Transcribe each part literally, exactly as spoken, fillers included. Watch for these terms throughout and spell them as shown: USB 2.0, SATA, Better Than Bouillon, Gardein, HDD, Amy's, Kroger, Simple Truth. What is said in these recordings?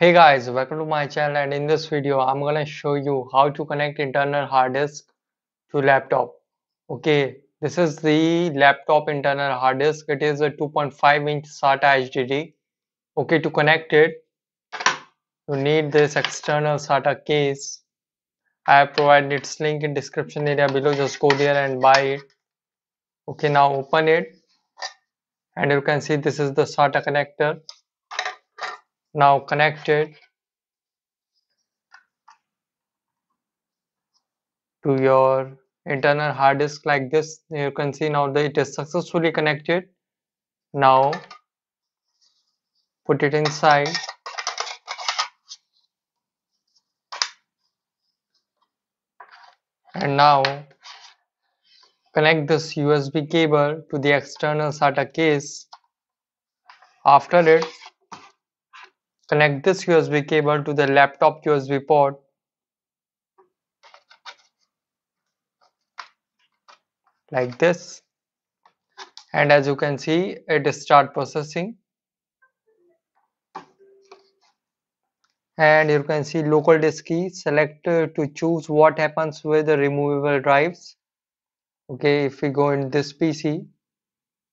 Hey guys, welcome to my channel, and in this video I'm gonna show you how to connect internal hard disk to laptop. Okay, this is the laptop internal hard disk. It is a two point five inch SATA H D D. Okay, to connect it you need this external SATA case. I have provided its link in description area below. Just go there and buy it. Okay, now open it and you can see this is the SATA connector. Now connect it to your internal hard disk like this. You can see now that it is successfully connected. Now put it inside. And now connect this U S B cable to the external SATA case. After it, connect this U S B cable to the laptop U S B port. Like this. And as you can see, it is start processing. And you can see local disk key. Select uh, to choose what happens with the removable drives. Okay, if we go in this P C.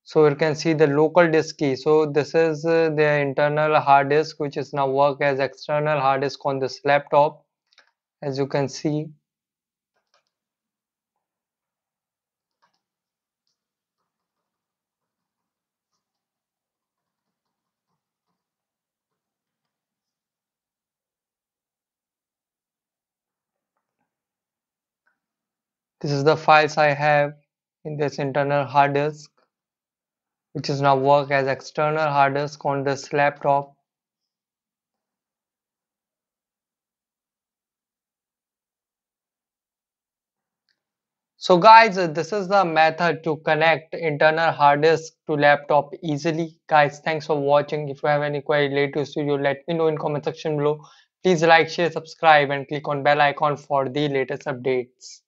So you can see the local disk key. So this is uh, the internal hard disk, which is now work as external hard disk on this laptop, as you can see. This is the files I have in this internal hard disk, which is now work as external hard disk on this laptop. So guys, this is the method to connect internal hard disk to laptop easily. Guys, thanks for watching. If you have any query related to this video, let me know in comment section below. Please like, share, subscribe and click on bell icon for the latest updates.